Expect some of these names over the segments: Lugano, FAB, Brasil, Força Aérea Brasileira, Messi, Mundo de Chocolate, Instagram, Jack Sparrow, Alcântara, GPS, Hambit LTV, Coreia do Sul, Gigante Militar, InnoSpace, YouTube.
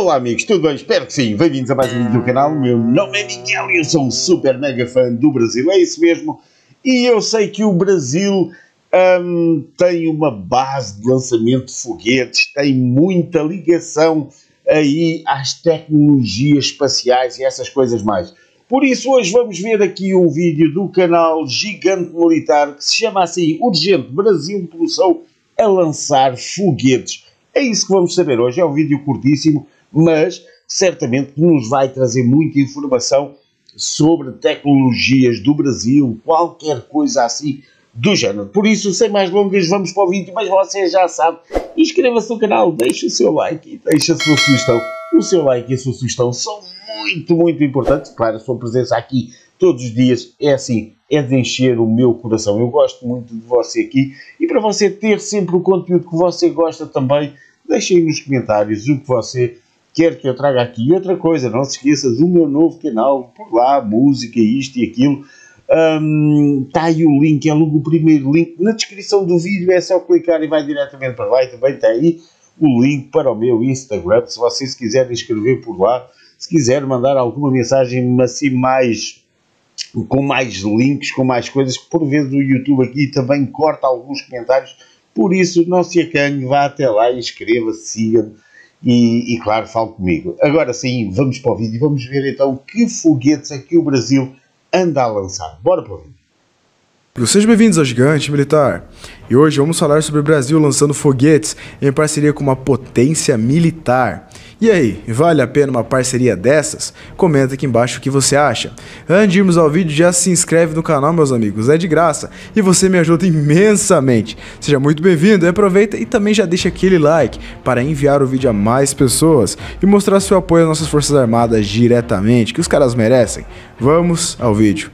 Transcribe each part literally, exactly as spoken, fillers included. Olá amigos, tudo bem? Espero que sim. Bem-vindos a mais um vídeo do canal. Meu nome é Miguel e eu sou um super mega fã do Brasil, é isso mesmo. E eu sei que o Brasil hum, tem uma base de lançamento de foguetes, tem muita ligação aí às tecnologias espaciais e essas coisas mais. Por isso hoje vamos ver aqui um vídeo do canal Gigante Militar que se chama assim, Urgente Brasil começou a lançar foguetes. É isso que vamos saber hoje, é um vídeo curtíssimo, mas certamente nos vai trazer muita informação sobre tecnologias do Brasil, qualquer coisa assim do género. Por isso, sem mais longas, vamos para o vídeo, mas você já sabe, inscreva-se no canal, deixe o seu like e deixe a sua sugestão. O seu like e a sua sugestão são muito, muito importantes, claro, a sua presença aqui todos os dias é assim, é de encher o meu coração. Eu gosto muito de você aqui e para você ter sempre o conteúdo que você gosta também, deixe aí nos comentários o que você quer que eu traga aqui. E outra coisa, não se esqueça do meu novo canal, por lá, música, isto e aquilo. Um, está aí o link, é logo o primeiro link na descrição do vídeo, é só clicar e vai diretamente para lá. E também está aí o link para o meu Instagram, se vocês quiserem inscrever por lá, se quiser mandar alguma mensagem assim mais... com mais links, com mais coisas, que por vezes o YouTube aqui também corta alguns comentários, por isso não se acanhe, vá até lá, inscreva-se, siga-me e, e claro, fale comigo. Agora sim, vamos para o vídeo e vamos ver então que foguetes é que o Brasil anda a lançar. Bora para o vídeo. Sejam bem-vindos ao Gigante Militar e hoje vamos falar sobre o Brasil lançando foguetes em parceria com uma potência militar. E aí, vale a pena uma parceria dessas? Comenta aqui embaixo o que você acha. Antes de irmos ao vídeo, já se inscreve no canal, meus amigos, é de graça e você me ajuda imensamente. Seja muito bem-vindo, aproveita e também já deixa aquele like para enviar o vídeo a mais pessoas e mostrar seu apoio às nossas Forças Armadas diretamente, que os caras merecem. Vamos ao vídeo.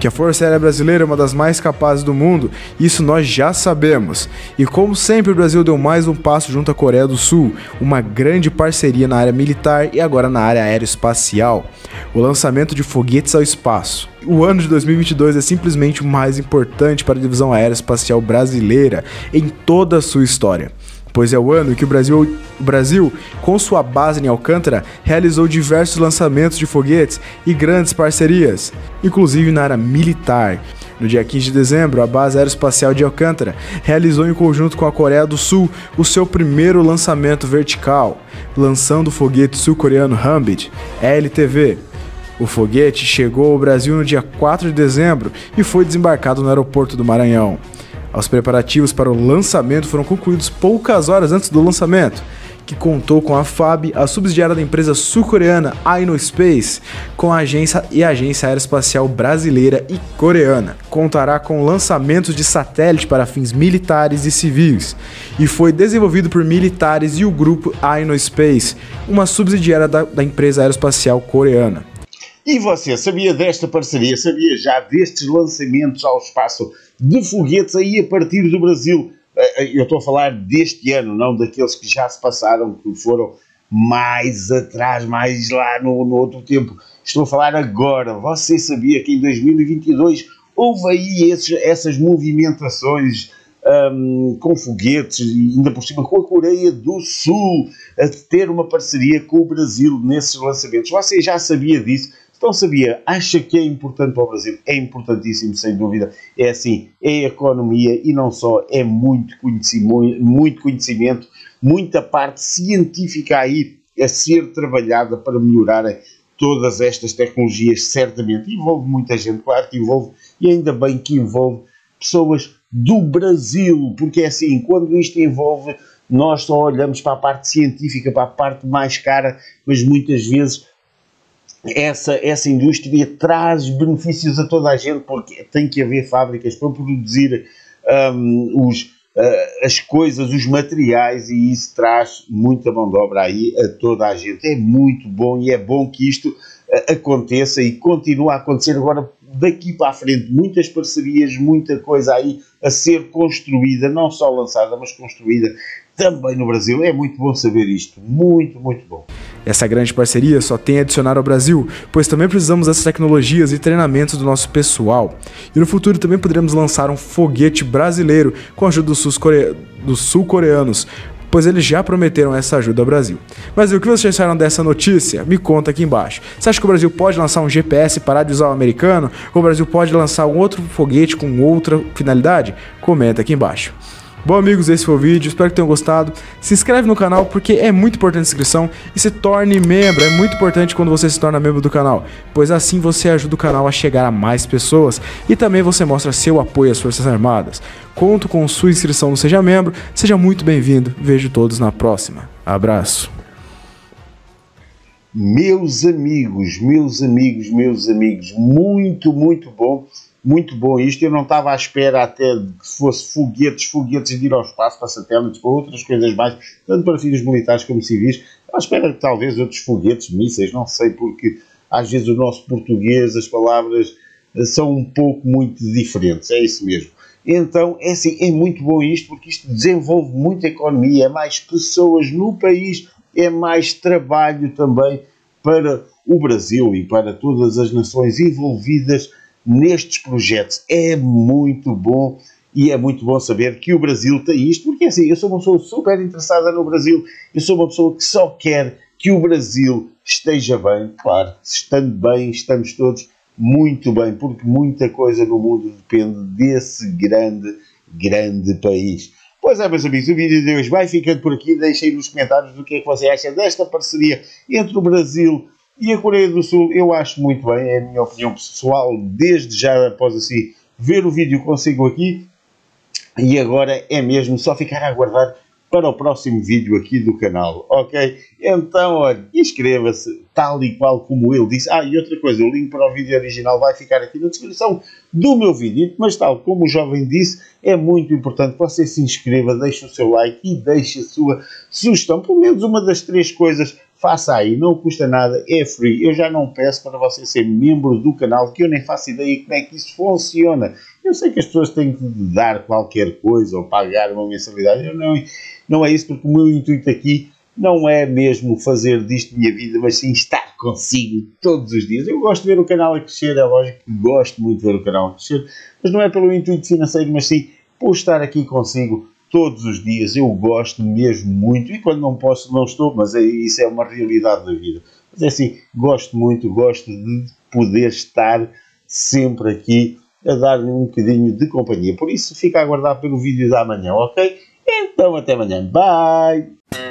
Que a Força Aérea Brasileira é uma das mais capazes do mundo, isso nós já sabemos. E como sempre, o Brasil deu mais um passo junto à Coreia do Sul, uma grande parceria na área militar e agora na área aeroespacial. O lançamento de foguetes ao espaço. O ano de dois mil e vinte e dois é simplesmente o mais importante para a divisão aeroespacial brasileira em toda a sua história, pois é o ano que o Brasil, o Brasil, com sua base em Alcântara, realizou diversos lançamentos de foguetes e grandes parcerias, inclusive na área militar. No dia quinze de dezembro, a base aeroespacial de Alcântara realizou em conjunto com a Coreia do Sul o seu primeiro lançamento vertical, lançando o foguete sul-coreano Hambit L T V. O foguete chegou ao Brasil no dia quatro de dezembro e foi desembarcado no aeroporto do Maranhão. Os preparativos para o lançamento foram concluídos poucas horas antes do lançamento, que contou com a F A B, a subsidiária da empresa sul-coreana InnoSpace, com a agência e a agência aeroespacial brasileira e coreana. Contará com lançamentos de satélite para fins militares e civis, e foi desenvolvido por militares e o grupo InnoSpace, uma subsidiária da, da empresa aeroespacial coreana. E você sabia desta parceria? Sabia já destes lançamentos ao espaço de foguetes aí a partir do Brasil? Eu estou a falar deste ano, não daqueles que já se passaram, que foram mais atrás, mais lá no, no outro tempo. Estou a falar agora. Você sabia que em dois mil e vinte e dois houve aí esses, essas movimentações hum, com foguetes, e ainda por cima com a Coreia do Sul, a ter uma parceria com o Brasil nesses lançamentos? Você já sabia disso? Não sabia? Acha que é importante para o Brasil? É importantíssimo, sem dúvida. É assim, é economia e não só, é muito conhecimento, muito conhecimento, muita parte científica aí a ser trabalhada para melhorarem todas estas tecnologias, certamente. Envolve muita gente, claro que envolve, e ainda bem que envolve pessoas do Brasil, porque é assim, quando isto envolve, nós só olhamos para a parte científica, para a parte mais cara, mas muitas vezes... Essa, essa indústria traz benefícios a toda a gente, porque tem que haver fábricas para produzir um, os, uh, as coisas, os materiais, e isso traz muita mão de obra aí a toda a gente. É muito bom e é bom que isto uh, aconteça e continue a acontecer agora daqui para a frente. Muitas parcerias, muita coisa aí a ser construída, não só lançada, mas construída também no Brasil. É muito bom saber isto, muito, muito bom. Essa grande parceria só tem a adicionar ao Brasil, pois também precisamos dessas tecnologias e treinamentos do nosso pessoal. E no futuro também poderemos lançar um foguete brasileiro com a ajuda dos sul-coreanos pois eles já prometeram essa ajuda ao Brasil. Brasil, o que vocês acharam dessa notícia? Me conta aqui embaixo. Você acha que o Brasil pode lançar um G P S e parar de usar o americano? Ou o Brasil pode lançar um outro foguete com outra finalidade? Comenta aqui embaixo. Bom amigos, esse foi o vídeo, espero que tenham gostado. Se inscreve no canal porque é muito importante a inscrição e se torne membro, é muito importante quando você se torna membro do canal, pois assim você ajuda o canal a chegar a mais pessoas e também você mostra seu apoio às Forças Armadas. Conto com sua inscrição no Seja Membro, seja muito bem-vindo, vejo todos na próxima. Abraço. Meus amigos, meus amigos, meus amigos, muito, muito bom. Muito bom isto, eu não estava à espera até que fosse foguetes, foguetes de ir ao espaço para satélites, para outras coisas mais, tanto para fins militares como civis. Estava à espera que talvez outros foguetes, mísseis, não sei, porque às vezes o nosso português, as palavras são um pouco muito diferentes, é isso mesmo. Então, é assim, é muito bom isto, porque isto desenvolve muita economia, é mais pessoas no país, é mais trabalho também para o Brasil e para todas as nações envolvidas nestes projetos. É muito bom e é muito bom saber que o Brasil tem isto, porque assim, eu sou uma pessoa super interessada no Brasil, eu sou uma pessoa que só quer que o Brasil esteja bem, claro, estando bem, estamos todos muito bem, porque muita coisa no mundo depende desse grande, grande país. Pois é, meus amigos, o vídeo de hoje vai ficando por aqui, deixem nos comentários o que é que você acha desta parceria entre o Brasil e a Coreia do Sul. Eu acho muito bem, é a minha opinião pessoal, desde já após assim ver o vídeo consigo aqui. E agora é mesmo só ficar a aguardar para o próximo vídeo aqui do canal, ok? Então, olha, inscreva-se, tal e qual como ele disse. Ah, e outra coisa, o link para o vídeo original vai ficar aqui na descrição do meu vídeo, mas tal como o jovem disse, é muito importante que você se inscreva, deixe o seu like e deixe a sua sugestão, pelo menos uma das três coisas. Faça aí, não custa nada, é free. Eu já não peço para você ser membro do canal, que eu nem faço ideia como é que isso funciona. Eu sei que as pessoas têm que dar qualquer coisa ou pagar uma mensalidade. Eu não, não é isso, porque o meu intuito aqui não é mesmo fazer disto minha vida, mas sim estar consigo todos os dias. Eu gosto de ver o canal a crescer, é lógico que gosto muito de ver o canal a crescer, mas não é pelo intuito financeiro, mas sim por estar aqui consigo todos os dias. Eu gosto mesmo muito, e quando não posso, não estou, mas isso é uma realidade da vida. Mas é assim, gosto muito, gosto de poder estar sempre aqui a dar-lhe um bocadinho de companhia. Por isso, fica a aguardar pelo vídeo da manhã, ok? Então, até amanhã. Bye!